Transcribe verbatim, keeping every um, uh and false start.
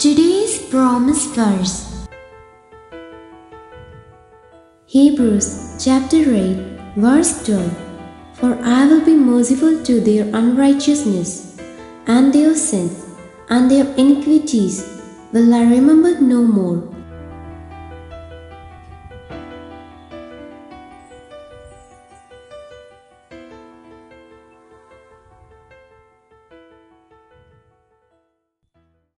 Today's promise verse, Hebrews chapter eight verse twelve. For I will be merciful to their unrighteousness and their sins and their iniquities will I remember no more.